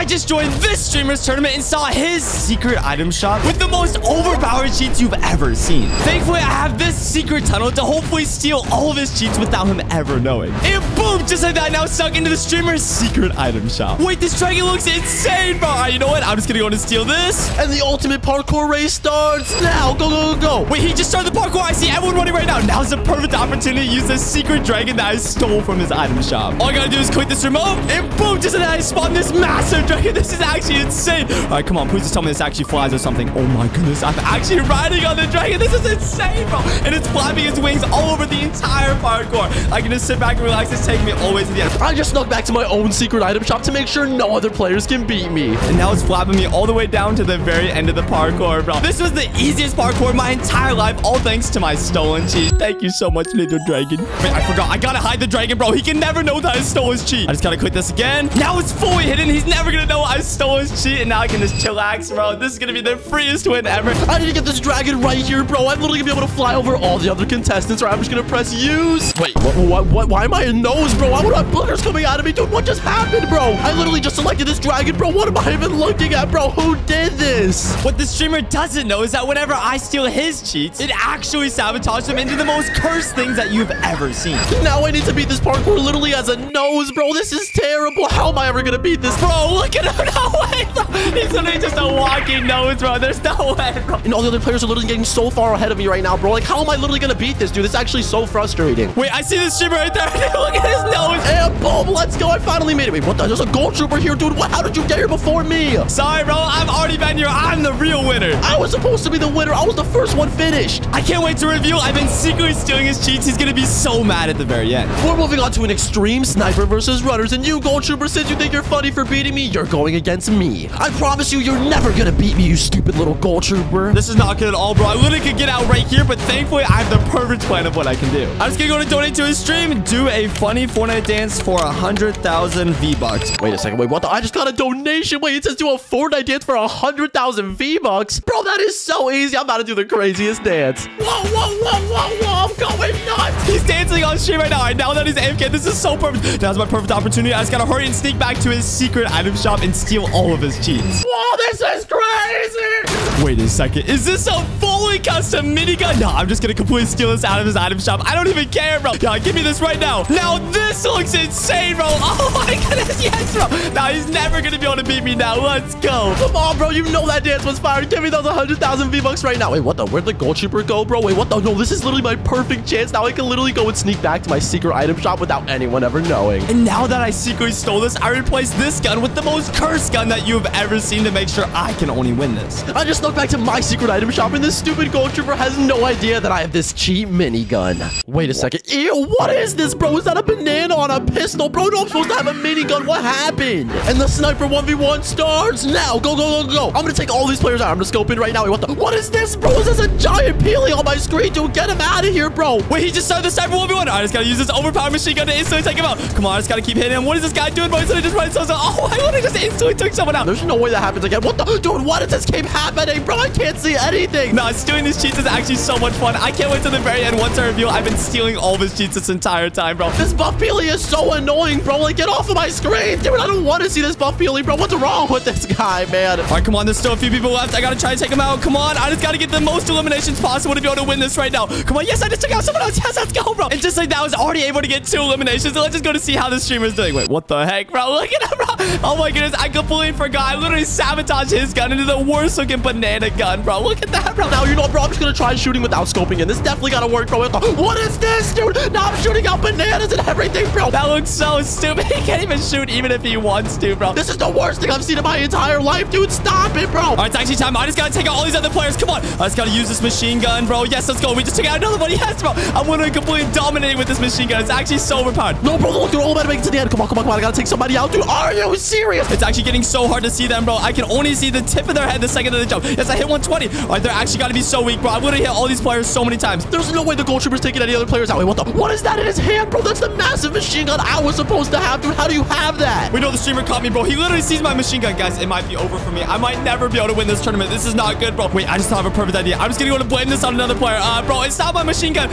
I just joined this streamer's tournament and saw his secret item shop with the most overpowered cheats you've ever seen. Thankfully, I have this secret tunnel to hopefully steal all of his cheats without him ever knowing. And boom, just like that, now sunk into the streamer's secret item shop. Wait, this dragon looks insane, bro. Right, you know what? I'm just gonna go and steal this. And the ultimate parkour race starts now. Go, go, go, go. Wait, he just started the parkour. I see everyone running right now. Now's the perfect opportunity to use this secret dragon that I stole from his item shop. All I gotta do is click this remote, and boom, just like that, I spawned this massive dragon. This is actually insane. All right, come on. Please just tell me this actually flies or something. Oh my goodness. I'm actually riding on the dragon. This is insane, bro. And it's flapping its wings all over the entire parkour. I can just sit back and relax. It's taking me always to the end. I just snuck back to my own secret item shop to make sure no other players can beat me. And now it's flapping me all the way down to the very end of the parkour, bro. This was the easiest parkour of my entire life, all thanks to my stolen cheat. Thank you so much, little dragon. Wait, I forgot. I gotta hide the dragon, bro. He can never know that I stole his cheat. I just gotta click this again. Now it's fully hidden. He's never gonna know I stole his cheat, and now I can just chillax, bro. This is gonna be the freest win ever. I need to get this dragon right here, bro. I'm literally gonna be able to fly over all the other contestants, or I'm just gonna press use. Wait, what? Why am I in nose, bro? Why would I have boogers coming out of me, dude? What just happened, bro? I literally just selected this dragon, bro. What am I even looking at, bro? Who did this? What the streamer doesn't know is that whenever I steal his cheats, it actually sabotages them into the most cursed things that you've ever seen. Now I need to beat this parkour literally as a nose, bro. This is terrible. How am I ever gonna beat this? Bro, look at him. No way, bro. He's literally just a walking nose, bro. There's no way, bro. And all the other players are literally getting so far ahead of me right now, bro. Like, how am I literally gonna beat this, dude? It's actually so frustrating. Wait, I see this streamer right there. Look at his nose. And boom, let's go. I finally made it. Wait, what the? There's a gold trooper here, dude. What? How did you get here before me? Sorry, bro. I've already been here. I'm the real winner. I was supposed to be the winner. I was the first one finished. I can't wait to reveal. I've been secretly stealing his cheats. He's gonna be so mad at the very end. We're moving on to an extreme sniper versus runners. And you, gold trooper, since you think you're funny for beating me, you're going against me. I promise you, you're never gonna beat me, you stupid little gold trooper. This is not good at all, bro. I literally could get out right here, but thankfully, I have the perfect plan of what I can do. I'm just gonna go and donate to his stream and do a funny Fortnite dance for 100,000 V-Bucks. Wait a second. Wait, what the? I just got a donation. Wait, it says do a Fortnite dance for 100,000 V-Bucks. Bro, that is so easy. I'm about to do the craziest dance. Whoa, whoa, whoa, whoa, whoa. I'm going nuts. He's dancing on stream right now. Right now that he's AFK, this is so perfect. Now's my perfect opportunity. I just gotta hurry and sneak back to his secret item shop and steal all of his cheats. Whoa, this is crazy. Wait a second. Is this a fully custom minigun? No, I'm just gonna completely steal this out of his item shop. I don't even care, bro. God, give me this right now. Now this looks insane, bro. Oh my goodness, yes, bro. Now he's never gonna be able to beat me now. Let's go. Come on, bro. You know that dance was fire. Give me those 100,000 V-Bucks right now. Wait, what the? Where'd the gold trooper go, bro? Wait, what the? No, this is literally my perfect chance. Now I can literally go and sneak back to my secret item shop without anyone ever knowing. And now that I secretly stole this, I replaced this gun with the most cursed gun that you've ever seen to make sure I can only win this. I just looked back to my secret item shop, and this stupid gold trooper has no idea that I have this cheap minigun. Wait a second. Ew, what is this, bro? Is that a banana on a pistol? Bro, no, I'm supposed to have a minigun. What happened? And the sniper 1v1 starts now. Go, go, go, go. I'm gonna take all these players out. I'm gonna scope in right now. Wait, what the? What is this, bro? Is this a giant peeling on my screen? Dude, get him out of here, bro. Wait, he just started the sniper 1v1. I just gotta use this overpowered machine gun to instantly take him out. Come on, I just gotta keep hitting him. What is this guy doing, bro? He's gonna just run himself. Oh, I literally just instantly took someone out. There's no way that happens again. What the? Dude, why does this keep happening, bro? I can't see anything. Nah, stealing these cheats is actually so much fun. I can't wait till the very end. Once I reveal, I've been stealing all of his cheats this entire time, bro. This buff peely is so annoying, bro. Like, get off of my screen. Dude, I don't want to see this buff peely, bro. What's wrong with this guy, man? All right, come on. There's still a few people left. I gotta try to take him out. Come on. I just gotta get the most eliminations possible to be able to win this right now. Come on. Yes, I just took out someone else. Yes, let's go, bro. And just like that, I was already able to get 2 eliminations. So let's just go to see how this streamer is doing. Wait, what the heck, bro? Look at him, bro. Oh my goodness. I completely forgot. I literally sabotaged his gun into the worst looking banana gun, bro. Look at that, bro. Now, you know, bro, I'm just gonna try shooting without scoping in. This definitely gotta work, bro. What is this, dude? Now I'm shooting out bananas and everything, bro. That looks so stupid. He can't even shoot even if he wants to, bro. This is the worst thing I've seen in my entire life, dude. Stop it, bro. All right, it's actually time. I just gotta take out all these other players. Come on. I just gotta use this machine gun, bro. Yes, let's go. We just took out another one. Yes, bro. I'm literally completely dominating with this machine gun. It's actually so overpowered. No, bro, look, dude. All about to make it to the end. Come on, come on, come on. I gotta take somebody out, dude. Are you serious? It's actually getting so hard to see them, bro. I can only see the tip of their head the second that they jump. Yes, I hit 120. All right, they're actually got to be so weak, bro. I'm going to hit all these players so many times. There's no way the goalkeeper's taking any other players out. Wait, what is that in his hand, bro? That's the massive machine gun I was supposed to have, dude. How do you have that? We know the streamer caught me, bro. He literally sees my machine gun. Guys, it might be over for me. I might never be able to win this tournament. This is not good, bro. Wait, I just have a perfect idea. I'm just going to blame this on another player. Bro, it's not my machine gun.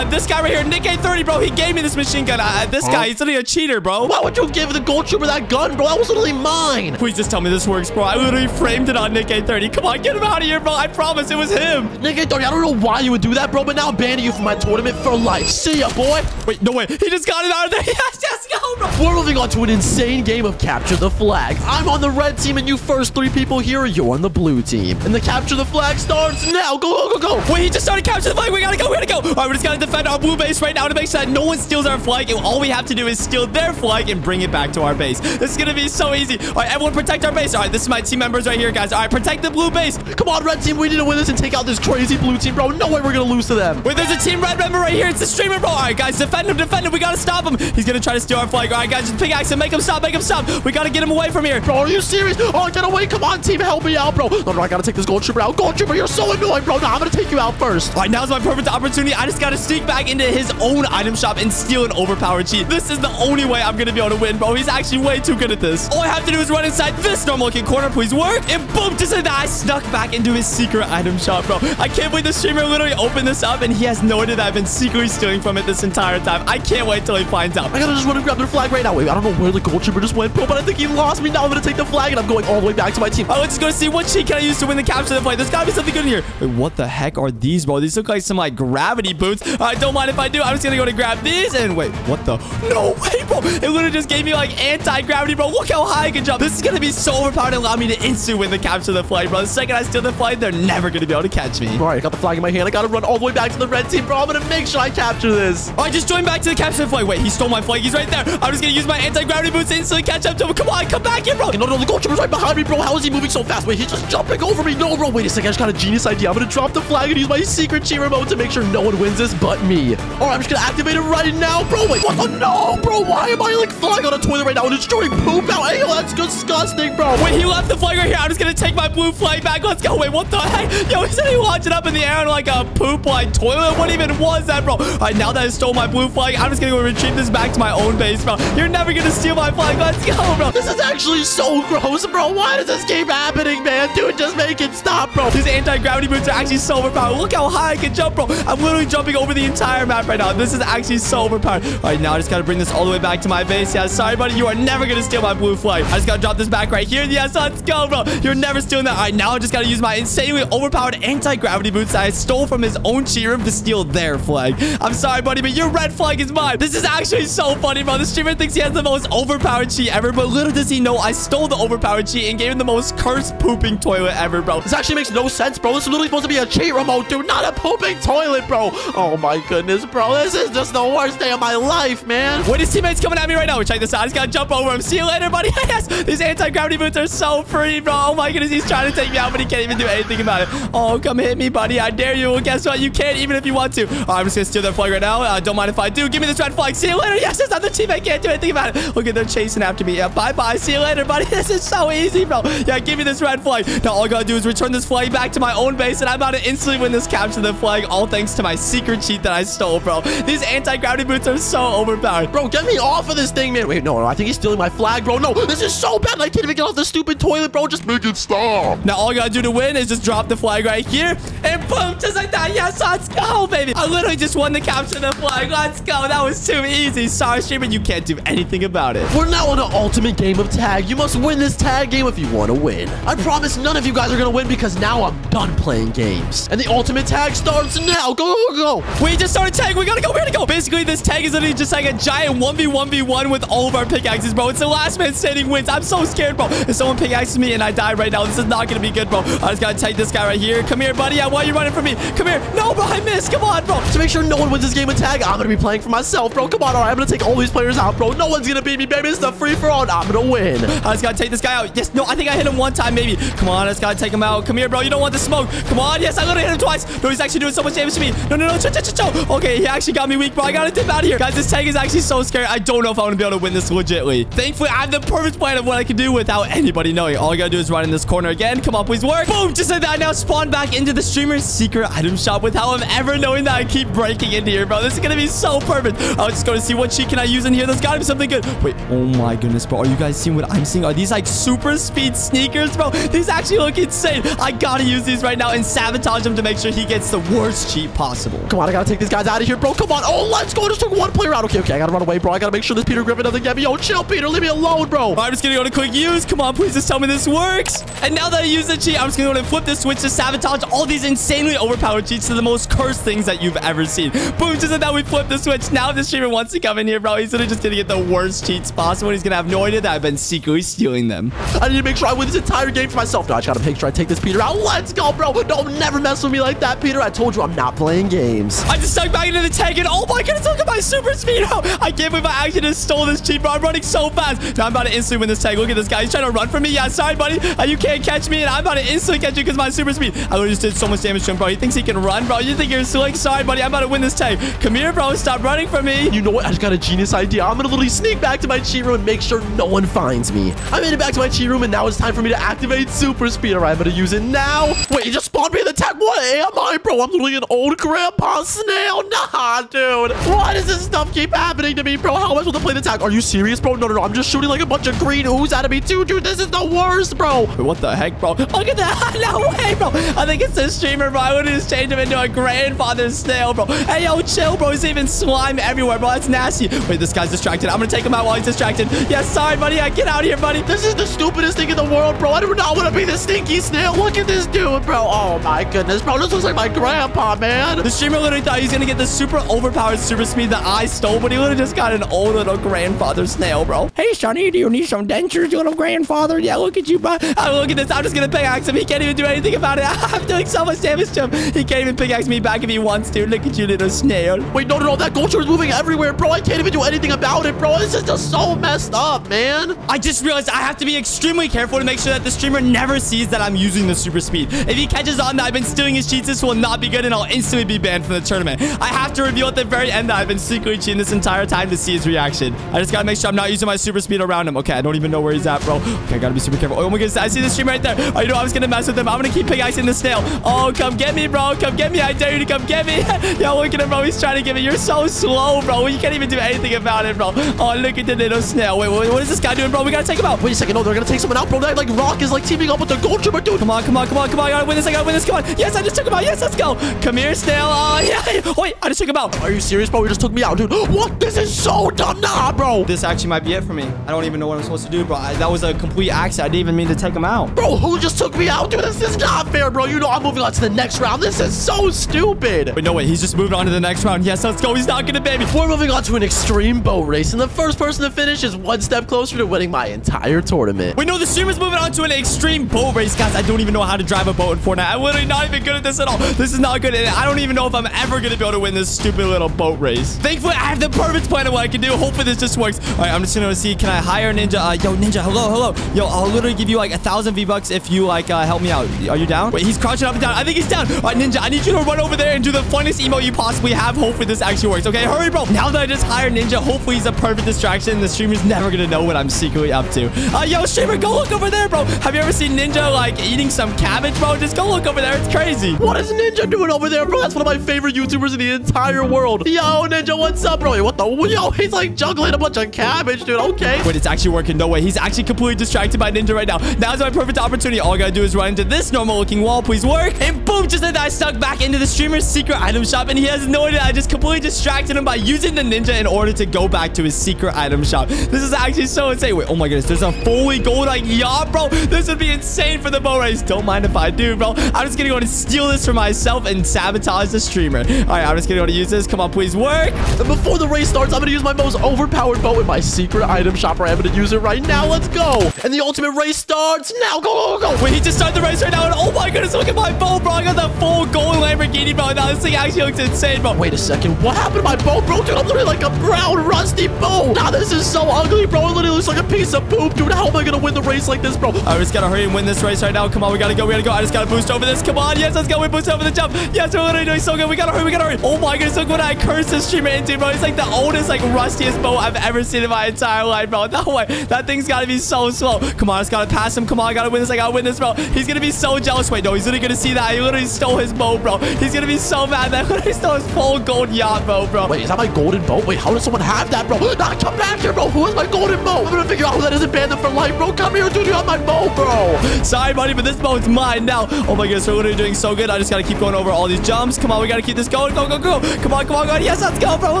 This guy right here, Nick A30, bro. He gave me this machine gun. This guy, he's literally a cheater, bro. Why would you give the goalkeeper that gun, bro? That was literally mine. Please just tell me this works, bro. I literally framed it on Nick A30. Come on, get him out of here, bro. I promise it was him. Nick A30, I don't know why you would do that, bro, but now I'm banning you from my tournament for life. See ya, boy. Wait, no way. He just got it out of there. Yes, yes, go, bro. We're moving on to an insane game of Capture the Flag. I'm on the red team, and you first three people here, you're on the blue team. And the Capture the Flag starts now. Go, go, go, go. Wait, he just started Capture the Flag. We gotta go, we gotta go. All right, we just gotta defend our blue base right now to make sure that no one steals our flag, and all we have to do is steal their flag and bring it back to our base. This is gonna be so easy. All right, everyone protect our base. All right, this is my team members right here, guys. All right, protect the blue base. Come on, red team. We need to win this and take out this crazy blue team, bro. No way we're gonna lose to them. Wait, there's a team red member right here. It's the streamer, bro. All right, guys, defend him, defend him. We gotta stop him. He's gonna try to steal our flag. All right, guys, just pickaxe him. Make him stop, make him stop. We gotta get him away from here. Bro, are you serious? Oh, get away. Come on, team. Help me out, bro. No, I gotta take this goalkeeper out. Goalkeeper, you're so annoying, bro. No, I'm gonna take you out first. All right, now's my perfect opportunity. I just gotta sneak back into his own item shop and steal an overpowered cheat. This is the only way I'm gonna be able to win, bro. He's actually way too good at this. All I have to do is run inside this normal-looking corner, please work. And boom, just like that, I snuck back into his secret item shop, bro. I can't believe the streamer literally opened this up, and he has no idea that I've been secretly stealing from it this entire time. I can't wait till he finds out. I gotta just run and grab their flag right now. Wait, I don't know where the goalkeeper just went, bro, but I think he lost me. Now I'm gonna take the flag, and I'm going all the way back to my team. All right, let's just go see what cheat can I use to win the capture the play. There's gotta be something good in here. Wait, what the heck are these, bro? These look like some, like, gravity boots. I don't mind if I do. I'm just gonna go to grab these, and wait, what the? No way, bro. It literally just gave me, like, anti-gravity, bro. Look how high I can jump. This is gonna be so overpowered and allow me to instantly win the capture the flag, bro. The second I steal the flag, they're never gonna be able to catch me. All right, I got the flag in my hand. I gotta run all the way back to the red team, bro. I'm gonna make sure I capture this. All right, just join back to the capture the flag. Wait, he stole my flag. He's right there. I'm just gonna use my anti-gravity boots to instantly catch up to him. Come on, come back here, bro. No, no, the goalkeeper's right behind me, bro. How is he moving so fast? Wait, he's just jumping over me. No, bro. Wait a second. I just got a genius idea. I'm gonna drop the flag and use my secret cheat remote to make sure no one wins this but me. All right, I'm just gonna activate it right now, bro. Wait, what the? No, bro. Why am I, like, flying on a toilet right now and destroying poop out? Hey, that's disgusting, bro. Wait, he left the flag right here. I'm just gonna take my blue flag back. Let's go. Wait, what the heck? Yo, isn't he launching up in the air on, like, a poop, like, toilet? What even was that, bro? All right, now that I stole my blue flag, I'm just gonna go retrieve this back to my own base, bro. You're never gonna steal my flag. Let's go, bro. This is actually so gross, bro. Why does this keep happening, man? Dude, just make it stop, bro. These anti-gravity boots are actually so overpowered. Look how high I can jump, bro. I'm literally jumping over the entire map right now. This is actually so overpowered. All right, now I just gotta bring this all the way back to my base. Yeah, sorry, buddy. You are never gonna steal my blue flag. I just gotta drop this back right here. Yes, let's go, bro. You're never stealing that. All right, now I just gotta use my insanely overpowered anti-gravity boots that I stole from his own cheat room to steal their flag. I'm sorry, buddy, but your red flag is mine. This is actually so funny, bro. The streamer thinks he has the most overpowered cheat ever, but little does he know I stole the overpowered cheat and gave him the most cursed pooping toilet ever, bro. This actually makes no sense, bro. This is literally supposed to be a cheat remote, dude, not a pooping toilet, bro. Oh my goodness, bro. This is just the worst day of my life, man. Wait, his teammate's coming at me right now. Check this out. I just gotta jump over him. See you later, buddy. Yes, these anti-gravity boots are so free, bro. Oh my goodness, he's trying to take me out, but he can't even do anything about it. Oh, come hit me, buddy. I dare you. Well, guess what? You can't, even if you want to. All right, I'm just gonna steal that flag right now. Don't mind if I do. Give me this red flag. See you later. Yes, it's not the teammate. Can't do anything about it. Okay, they're chasing after me. Yeah, bye-bye. See you later, buddy. This is so easy, bro. Yeah, give me this red flag. Now, all I gotta do is return this flag back to my own base, and I'm about to instantly win this capture the flag, all thanks to my secret cheat that I stole, bro. These anti-gravity boots are so overpowered. Bro, get me off of this thing, man. Wait, no, I think he's stealing my flag, bro. No, this is so bad. I can't even get off the stupid toilet, bro. Just make it stop. Now, all I gotta do to win is just drop the flag right here, and boom, just like that. Yes, let's go, baby. I literally just won the capture the flag. Let's go. That was too easy. Sorry, streamer, you can't do anything about it. We're now on an ultimate game of tag. You must win this tag game if you want to win. I promise none of you guys are gonna win because now I'm done playing games, and the ultimate tag starts now. Go, go, go. We just started tag. We gotta go. We gotta go. Basically, this tag is literally just like a giant 1v1v1 with all of our pickaxes, bro. It's the last man standing wins. I'm so scared, bro. If someone pickaxes me and I die right now, this is not gonna be good, bro. I just gotta take this guy right here. Come here, buddy. Why are you running from me? Come here. No, bro. I missed. Come on, bro. To make sure no one wins this game of tag, I'm gonna be playing for myself, bro. Come on. All right, I'm gonna take all these players out, bro. No one's gonna beat me, baby. It's the free for all. I'm gonna win. I just gotta take this guy out. Yes. No, I think I hit him one time, maybe. Come on. I just gotta take him out. Come here, bro. You don't want the smoke. Come on. Yes, I literally hit him twice. No, he's actually doing so much damage to me. No, no, no. Cho-cho-cho-cho. Okay, he actually got me weak, bro. I gotta dip out of here. Guys, this tag is actually so scary. I don't know if I'm gonna be able to win this legitly. Thankfully, I have the perfect plan of what I can do without anybody knowing. All I gotta do is run in this corner again. Come on, please. work. Boom, just like that. Now spawn back into the streamer's secret item shop without him ever knowing that I keep breaking in here, bro. This is gonna be so perfect. I'll just go to see what cheat can I use in here. There's gotta be something good. Wait, oh my goodness, bro. Are you guys seeing what I'm seeing? Are these like super speed sneakers, bro? These actually look insane. I gotta use these right now and sabotage him to make sure he gets the worst cheat possible. Come on, I gotta take these guys out of here, bro. Come on. Oh, let's go. I just took one player out. Okay, I gotta run away, bro. I gotta make sure this Peter Griffin doesn't get me. Oh, chill, Peter. Leave me alone, bro. I'm just gonna go to quick use. Come on, please just tell me this works. And now that I use the cheat, I'm just gonna go and flip this switch to sabotage all these insanely overpowered cheats to the most cursed things that you've ever seen. Boom, just like that, we flip the switch. Now if the streamer wants to come in here, bro, he's literally just gonna get the worst cheats possible. He's gonna have no idea that I've been secretly stealing them. I need to make sure I win this entire game for myself. No, I just gotta make sure I take this Peter out. Let's go, bro. Don't never mess with me like that, Peter. I told you I'm not playing games. I just stuck back into the tank, and oh my goodness, look at my super speed. I can't believe I actually just stole this cheat, bro. I'm running so fast. Now I'm about to instantly win this tag. Look at this guy. He's trying to run from me. Yeah, sorry, buddy. You can't catch me, and I'm about to instantly catch you because my super speed. I just did so much damage to him, bro. He thinks he can run, bro. You think you're slick? Sorry, buddy. I'm about to win this tag. Come here, bro. Stop running from me. You know what? I just got a genius idea. I'm gonna literally sneak back to my cheat room and make sure no one finds me. I made it back to my cheat room, and now it's time for me to activate super speed. All right, I'm gonna use it now. Wait, he just spawned me in the tag. What am I, bro? I'm literally an old grandpa snail. Nah, dude. Why does this stuff keep happening to me, bro? How am I supposed to play the tag? Are you serious, bro? No. I'm just shooting like a bunch of green ooze out of me too, dude. This is the worst, bro. Wait, what the heck, bro? Look at that. No way, bro. I think it's the streamer, bro. I would just change him into a grandfather snail, bro. Hey, yo, chill, bro. He's even slime everywhere, bro. That's nasty. Wait, this guy's distracted. I'm gonna take him out while he's distracted. Yeah, sorry, buddy. Yeah, get out of here, buddy. This is the stupidest thing in the world, bro. I do not want to be the stinky snail. Look at this dude, bro. Oh my goodness, bro. This looks like my grandpa, man. The streamer literally thought he was gonna get the super overpowered super speed that I stole, but he literally just got an old little grandfather snail, bro. Hey, Sonny, do you need some dentures, little grandfather? Yeah, look at you, bro. Oh, look at this. I'm just gonna pickaxe him. He can't even do anything about it. I'm doing so much damage to him. He can't even pickaxe me back if he wants to. Look at you, little snail. Wait, no. That vulture is moving everywhere, bro. I can't even do anything about it, bro. This is just so messed up, man. I just realized I have to be extremely careful to make sure that the streamer never sees that I'm using the super speed. If he catches on that I've been stealing his cheats, this will not be good, and I'll instantly be banned from the tournament. I have to reveal at the very end that I've been secretly cheating this entire time to see his reaction. I just gotta make sure I'm not using my super speed around him. Okay, I don't even know where he's at, bro. Okay, I gotta be super careful. Oh my goodness, I see the streamer right there. Oh, you know, I was gonna mess with him. I'm gonna keep pickaxing the snail. Oh, come get me, bro. Come get me. I dare you to come get me. Yo, look at him, bro. He's trying to get me. You're so slow, bro. You can't even do anything about it, bro. Oh, look at the little snail. Wait, what is this guy doing, bro? We gotta take him out. Wait a second. No, they're gonna take someone out, bro. That, like, Rock is, like, teaming up with the gold trooper, dude. Come on. I gotta win this. Come on. Yes, I just took him out. Yes, let's go. Come here, snail. Oh, yeah. Wait, I just took him out. Are you serious, bro? You just took me out, dude. What? This is so dumb. Nah, bro. This actually might be it for me. I don't even know what I'm supposed to do, bro. That was a complete accident. I didn't even mean to take him out. Bro, who just took me out? Dude, this is not fair, bro. You know I'm moving on to the next round. This is so stupid. Wait, no, wait. He's just moved on to the next round. Yes, let's go. He's not gonna, baby. We're moving on to an extreme boat race, and the first person to finish is one step closer to winning my entire tournament. Wait, no, the streamer's moving on to an extreme boat race. Guys, I don't even know how to drive a boat in Fortnite. I'm literally not even good at this at all. This is not good, and I don't even know if I'm ever gonna be able to win this stupid little boat race. Thankfully, I have the perfect plan of what I can do. Hopefully, this just works. All right, I'm just gonna see, can I hire a ninja? Yo, ninja, hello. Yo, I'll literally give you like 1,000 V-Bucks if you like help me out. Are you down? Wait, he's crouching up and down. I think he's down. All right, ninja, I need you to run over there and do the funniest emote you possibly have. Hopefully, this actually works. Okay, hurry, bro. Now that I just hired ninja, hopefully he's a perfect distraction. The streamer's never gonna know what I'm secretly up to. Yo, streamer, go look over there, bro. Have you ever seen ninja like eating some cabbage, bro? Just go look over there. It's crazy. What is ninja doing over there, bro? That's one of my favorite YouTubers in the entire world. Yo, ninja, what's up, bro? Wait, what the? Yo, he's like juggling a bunch of cabbage, dude. Okay. Wait, it's actually working. No way. He's actually completely distracted by ninja right now. Now's my perfect opportunity. All I gotta do is run into this normal-looking wall. Please work. And boom, just like that, I stuck back into the streamer's secret item shop, and he has no idea. I just completely distracted him by using the ninja in order to go back to his secret item shop. This is actually so insane. Wait, oh my goodness. There's a fully gold like yacht, bro. This would be insane for the boat race. Don't mind if I do, bro. I'm just gonna go and steal this for myself and sabotage the streamer. All right, I'm just gonna go to use this. Come on, please work. And before the race starts, I'm gonna use my most overpowered boat in my secret item shop. I'm gonna use it right now. Let's go. And the ultimate race starts now. Go. Wait, he just started the race right now. And oh my goodness, look at my boat, bro. I got the full gold Lamborghini, bro. Now this thing actually looks insane, bro. Wait a second. What happened to my boat, bro? Dude, I'm literally like a brown, rusty boat. Now this is so ugly, bro. It literally looks like a piece of poop, dude. How am I gonna win the race like this, bro? I just gotta hurry and win this race right now. Come on, we gotta go. I just gotta boost over this. Come on. Yes, let's go. We boost over the jump. Yes, we're literally doing so good. We gotta hurry. Oh my goodness, look what I cursed this streamer into, bro. He's like the oldest, like rustiest boat I've ever seen in my entire life, bro. No way. That thing's gotta be so slow. Come on, I just gotta pass him. Come on, I gotta win this, bro. He's gonna be so jealous. house. Wait, no, he's literally gonna see that. He literally stole his boat, bro. He's gonna be so mad that he literally stole his whole gold yacht boat, bro. Wait, is that my golden boat? Wait, how does someone have that, bro? Nah, come back here, bro. Who is my golden boat? I'm gonna figure out who that is and ban them for life, bro. Come here, dude. You have my boat, bro. Sorry, buddy, but this boat's mine now. Oh my goodness, we're literally doing so good. I just gotta keep going over all these jumps. Come on, we gotta keep this going. Go, go, go. Come on, come on, go. Yes, let's go, bro. We're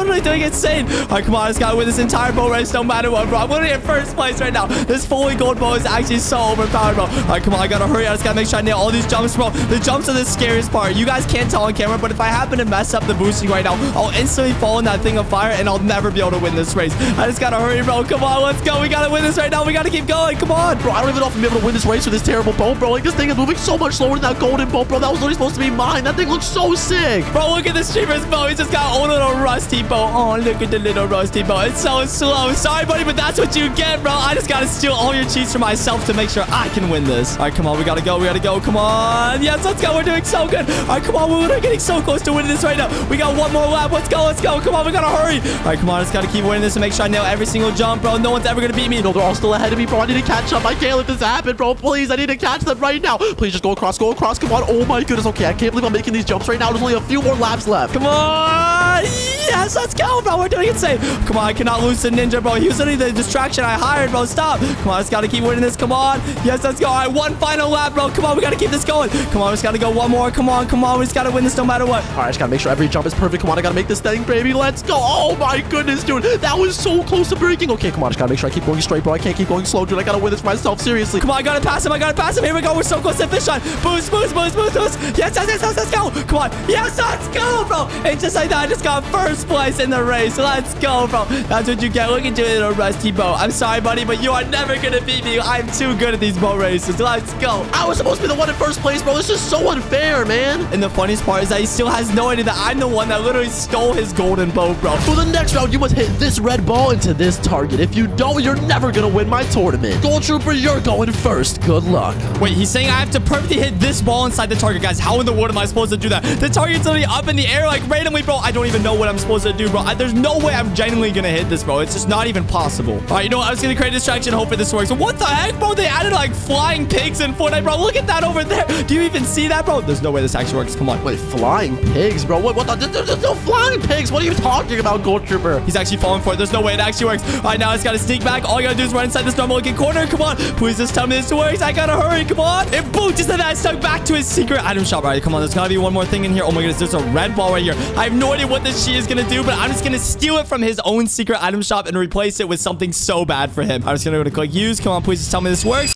literally doing insane. All right, come on. I just gotta win this entire boat race no matter what, bro. I'm literally in first place right now. This fully gold boat is actually so overpowered, bro. All right, come on. I gotta hurry. I just gotta make sure I nail all these jumps, bro. The jumps are the scariest part. You guys can't tell on camera, but if I happen to mess up the boosting right now, I'll instantly fall in that thing of fire and I'll never be able to win this race. I just gotta hurry, bro. Come on, let's go. We gotta win this right now. We gotta keep going. Come on, bro. I don't even know if I'm able to win this race with this terrible boat, bro. Like, this thing is moving so much slower than that golden boat, bro. That was only supposed to be mine. That thing looks so sick. Bro, look at this streamer's boat. He's just got old little rusty boat. Oh, look at the little rusty boat. It's so slow. Sorry, buddy, but that's what you get, bro. I just gotta steal all your cheats for myself to make sure I can win this. All right, come on. We gotta go. We gotta go. Come on. Yes, let's go. We're doing so good. All right, come on. We're getting so close to winning this right now. We got one more lap. Let's go. Let's go. Come on. We gotta hurry. All right, come on. I just gotta keep winning this and make sure I nail every single jump, bro. No one's ever gonna beat me. No, they're all still ahead of me, bro. I need to catch up. I can't let this happen, bro. Please, I need to catch them right now. Please just go across. Go across. Come on. Oh my goodness. Okay, I can't believe I'm making these jumps right now. There's only a few more laps left. Come on. Yes, let's go, bro. We're doing insane. Come on. I cannot lose to Ninja, bro. He was literally the distraction I hired, bro. Stop. Come on. I just gotta keep winning this. Come on. Yes, let's go. All right, one final lap, bro. Come on. We gotta keep this going. Come on. We just gotta go one more. Come on. Come on. We just gotta win this no matter what. All right, I just gotta make sure every jump is perfect. Come on. I gotta make this thing, baby. Let's go. Oh my goodness, dude. That was so close to breaking. Okay, come on. I just gotta make sure I keep going straight, bro. I can't keep going slow, dude. I gotta win this for myself. Seriously. Come on. I gotta pass him. I gotta pass him. Here we go. We're so close to finish line. Boost, boost, boost, boost, boost. Yes, yes, yes, yes, let's go. Come on. Yes, let's go, bro. And just like that, I just got first place in the race. Let's go, bro. That's what you get. Look at you in a rusty boat. I'm sorry, buddy, but you are never gonna beat me. I'm too good at these boat races. Let's go. I was supposed to be the one in first place, bro. This is so unfair, man. And the funniest part is that he still has no idea that I'm the one that literally stole his golden boat, bro. For the next round, you must hit this red ball into this target. If you don't, you're never gonna win my tournament. Gold Trooper, you're going first. Good luck. Wait, he's saying I have to perfectly hit this ball inside the target, guys. How in the world am I supposed to do that? The target's literally up in the air, like, randomly, bro. I don't even know what I'm supposed to do, bro. There's no way I'm genuinely gonna hit this, bro. It's just not even possible. All right, you know what? I was gonna create a distraction. Hopefully this works. What the heck, bro? They added, like, flying pigs in Fortnite, bro. Look at that over there. Do you even see that, bro? There's no way this actually works. Come on. Wait, flying pigs, bro? What the? There's no flying pigs. What are you talking about, Gold Trooper? He's actually falling for it. There's no way it actually works. All right, now I just gotta sneak back. All I gotta do is run inside this normal-looking corner. Come on. Please just tell me this works. I gotta hurry. Come on. And boom, just like that, I stuck back to his secret item shop. All right, come on. There's gotta be one more thing in here. Oh my goodness, there's a red ball right here. I have no idea what this sheet is gonna do, but I'm just gonna steal it from his own secret item shop and replace it with something so bad for him. I'm just gonna go to click use. Come on, please just tell me this works.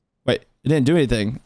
It didn't do anything.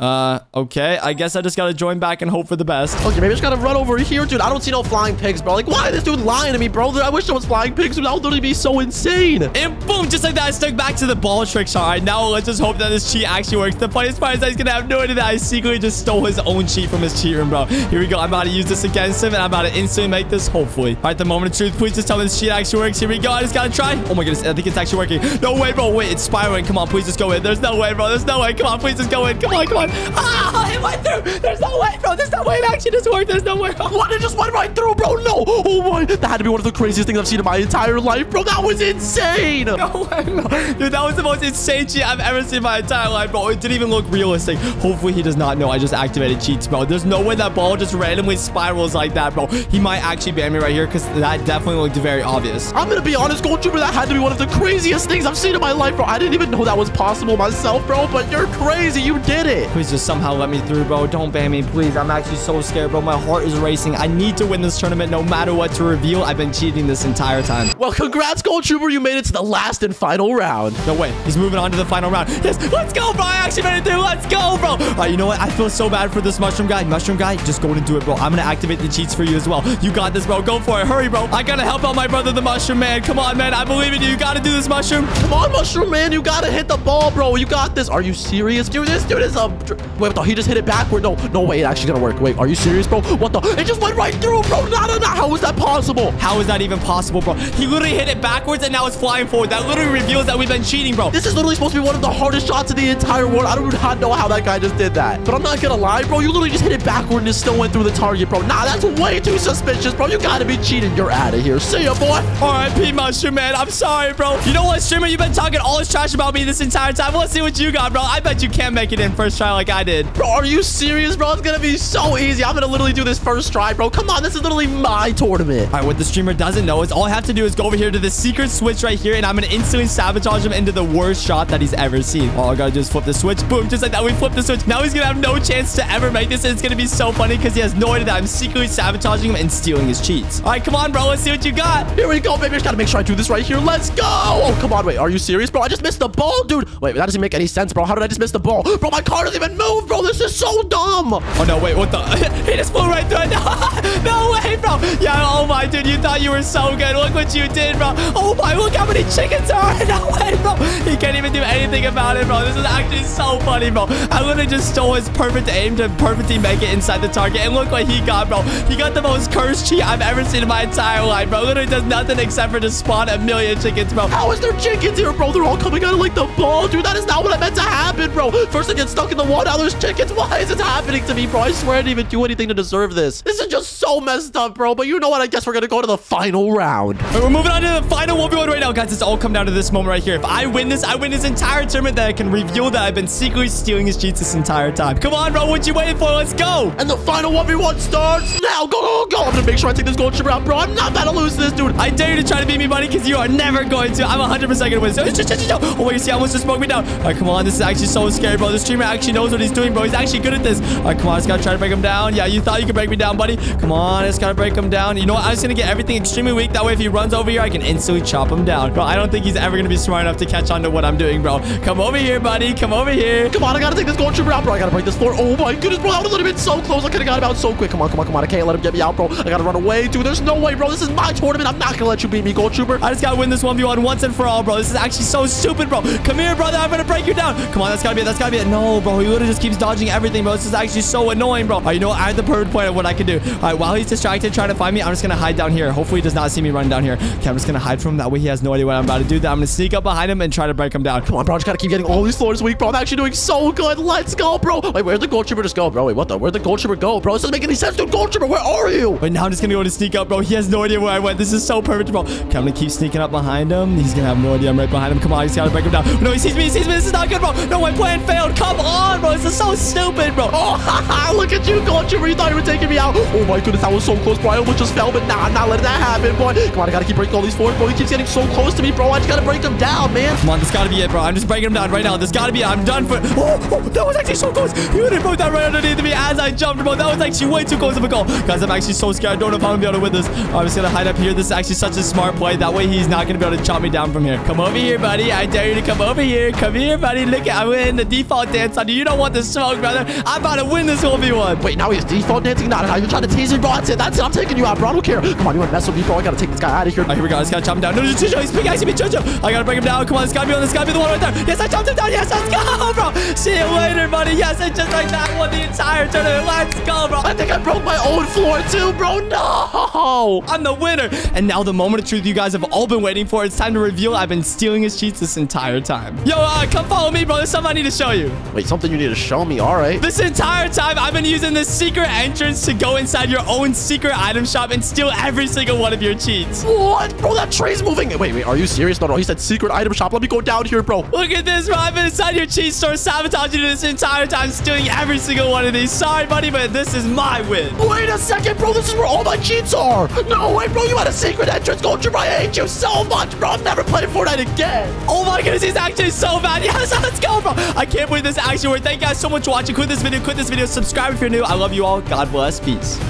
Okay. I guess I just gotta join back and hope for the best. Okay, maybe I just gotta run over here, dude. I don't see no flying pigs, bro. Like, why is this dude lying to me, bro? I wish there was flying pigs, dude. That would literally be so insane. And boom, just like that, I stuck back to the ball tricks. All right, now let's just hope that this cheat actually works. The funniest part is that he's gonna have no idea that I secretly just stole his own cheat from his cheat room, bro. Here we go. I'm about to use this against him, and I'm about to instantly make this, hopefully. All right, the moment of truth. Please just tell me this cheat actually works. Here we go. I just gotta try. Oh my goodness, I think it's actually working. No way, bro. Wait, it's spiraling. Come on, please just go in. There's no way, bro. There's no way. Come on, please just go in. Come on, come on. Ah, it went through. There's no way, bro. There's no way it actually just worked. There's no way. What? It just went right through, bro. No. Oh, my. That had to be one of the craziest things I've seen in my entire life, bro. That was insane. No way, bro. Dude, that was the most insane cheat I've ever seen in my entire life, bro. It didn't even look realistic. Hopefully, he does not know I just activated cheats, bro. There's no way that ball just randomly spirals like that, bro. He might actually ban me right here because that definitely looked very obvious. I'm going to be honest, Gold Trooper. That had to be one of the craziest things I've seen in my life, bro. I didn't even know that was possible myself, bro, but you're crazy. You did it. Please just somehow let me through, bro. Don't ban me, please. I'm actually so scared, bro. My heart is racing. I need to win this tournament no matter what. To reveal, I've been cheating this entire time. Well, congrats, Gold Trooper. You made it to the last and final round. No way. He's moving on to the final round. Yes, let's go, bro. I actually made it through. Let's go, bro. All right, you know what? I feel so bad for this mushroom guy. Mushroom guy, just go and do it, bro. I'm going to activate the cheats for you as well. You got this, bro. Go for it. Hurry, bro. I got to help out my brother, the mushroom man. Come on, man. I believe in you. You got to do this, mushroom. Come on, mushroom man. You got to hit the ball, bro. You got this. Are you serious? Dude, this dude is a... Wait, what the? He just hit it backward. No way. It actually gonna work. Wait, are you serious, bro? What the? It just went right through, bro. No. How is that possible? How is that even possible, bro? He literally hit it backwards, and now it's flying forward. That literally reveals that we've been cheating, bro. This is literally supposed to be one of the hardest shots in the entire world. I do not know how that guy just did that. But I'm not gonna lie, bro. You literally just hit it backward, and it still went through the target, bro. Nah, that's way too suspicious, bro. You gotta be cheating. You're out of here. See ya, boy. R.I.P. Mushroom Man. I'm sorry, bro. You know what, streamer? You've been talking all this trash about me this entire time. Let's see what you got, bro. I bet you can't make it in first try like I did. Bro, are you serious, bro? It's gonna be so easy. I'm gonna literally do this first try, bro. Come on, this is literally my tournament. All right, what the streamer doesn't know is all I have to do is go over here to the secret switch right here, and I'm gonna instantly sabotage him into the worst shot that he's ever seen. All I gotta do is flip the switch. Boom, just like that, we flipped the switch. Now he's gonna have no chance to ever make this, and it's gonna be so funny because he has no idea that I'm secretly sabotaging him and stealing his cheats. All right, come on, bro. Let's see what you got. Here we go, baby. Just gotta make sure I do this right here. Let's go. Oh, come on. Wait, are you serious, bro? I just missed the ball, dude. Wait, that doesn't make any sense, bro. How did I just miss the ball? Bro, my car doesn't even move, bro. This is so dumb. Oh, no, wait, what the? He just flew right through it. No way, bro. Yeah, oh, my, dude. You thought you were so good. Look what you did, bro. Oh, my, look how many chickens are. No way, bro. He can't even do anything about it, bro. This is actually so funny, bro. I literally just stole his perfect aim to perfectly make it inside the target. And look what he got, bro. He got the most cursed cheat I've ever seen in my entire life, bro. Literally does nothing except for just spawn a million chickens, bro. How is there chickens here, bro? They're all coming out of, like, the ball, dude. That is not what I meant to happen, bro. First I get stuck in the wall, now there's chickens. Why is this happening to me, bro? I swear I didn't even do anything to deserve this. This is just so messed up, bro. But you know what? I guess we're gonna go to the final round. All right, we're moving on to the final 1v1 right now, guys. It's all come down to this moment right here. If I win this, I win this entire tournament, then I can reveal that I've been secretly stealing his cheats this entire time. Come on, bro. What you waiting for? Let's go. And the final 1v1 starts now. Go, go, go. I'm gonna make sure I take this gold chip out, bro. I'm not about to lose this, dude. I dare you to try to beat me, buddy, because you are never going to. I'm 100% gonna win. Oh, wait, you see, I almost just smoked me down. All right, come on. This is actually so scary, bro. This streamer actually knows what he's doing, bro. He's actually good at this. All right, come on. I just gotta try to break him down. Yeah, you thought you could break me down, buddy. Come on. I just gotta break him down. You know what? I'm just gonna get everything extremely weak. That way, if he runs over here, I can instantly chop him down. Bro, I don't think he's ever gonna be smart enough to catch on to what I'm doing, bro. Come over here, buddy. Come over here. Come on. I gotta take this gold chip out, bro. I gotta break this floor. Oh, my goodness, bro. That would have been so close. I could have got him out so quick. Come on, come on, come on. I can't let him get me out, bro. I gotta run away, dude. There's no way, bro. This is my tournament. I'm not gonna let you beat me, gold trooper. I just gotta win this 1v1 once and for all, bro. This is actually so stupid, bro. Come here, brother. I'm gonna break you down. Come on, that's gotta be it. That's gotta be it. No, bro. He literally just keeps dodging everything, bro. This is actually so annoying, bro. All right, you know what? I have the perfect point of what I can do. All right, while he's distracted trying to find me, I'm just gonna hide down here. Hopefully, he does not see me running down here. Okay, I'm just gonna hide from him. That way, he has no idea what I'm about to do. That I'm gonna sneak up behind him and try to break him down. Come on, bro. I just gotta keep getting all these floors weak, bro. I'm actually doing so good. Let's go, bro. Wait, where'd the gold trooper just go, bro? Wait, what the? Where'd the gold trooper go, bro? This doesn't make any sense, dude. Gold trooper, where are you? Wait, now I'm just gonna go to sneak up, bro. He has no idea where I went. This is so perfect, bro. Okay, I'm gonna keep sneaking up behind him. He's gonna have no idea I'm right behind him. Come on, he's gotta break him down. No, he sees me. He sees me. This is not good, bro. No, my plan failed. Come on, bro. This is so stupid, bro. Oh, haha. Look at you, gold trooper. You thought you were taking me out. Oh my goodness, that was so close, bro. I almost just fell, but nah, I'm not letting that happen, boy. Come on, I gotta keep breaking all these forwards, bro. He keeps getting so close to me, bro. I just gotta break him down, man. Come on, this gotta be it, bro. I'm just breaking him down right now. This gotta be it. I'm done for. Oh, oh, that was actually so close. He would have broke that right underneath me as I jumped, bro. That was actually way too close of a goal. Guys, I'm actually so scared. I don't know if I'm gonna be able to win this. I'm just gonna hide up here. This is actually such a smart play. That way, he's not gonna be able to chop me down from here. Come over here, buddy. I dare you to come over here. Come here, buddy. Look at I'm in the default dance on you. You don't want the smoke, brother. I'm about to win this 1v1. Wait, now he's default dancing? Nah, you're trying to tease me, bro. That's it. That's it. I'm taking you out, bro. I don't care. Come on, you want to mess with me, bro? I gotta take this guy out of here. All right, here we go. I just gotta chop him down. No, he's pickaxing me, Jojo. I gotta break him down. Come on, this gotta be on. This gotta be the one right there. Yes, I chopped him down. Yes, let's go, bro. See you later, buddy. Yes, it's just like that. I won the entire tournament. Let's go, bro. I think I broke my own floor too, bro. No, I'm the winner. And now the moment of truth you guys have all been waiting for. It's time to reveal I've been stealing his cheats this entire time. Yo, come follow me, bro. There's something I need to show you. Wait, something you need to show me? All right. This entire time, I've been using this secret entrance to go inside your own secret item shop and steal every single one of your cheats. What? Bro, that train's moving. Wait, wait, are you serious? No, no, he said secret item shop. Let me go down here, bro. Look at this, bro. I've been inside your cheat store, sabotaging you this entire time, stealing every single one of these. Sorry, buddy, but this is my win. Wait a second, bro. This is where all my cheats are. No way, bro. You had a secret entrance. Go to my age. You so much, bro. I'm never playing Fortnite again. Oh my goodness, he's actually so bad. Yes, let's go, bro. I can't believe this actually worked. Thank you guys so much for watching. Quit this video. Subscribe if you're new. I love you all. God bless. Peace.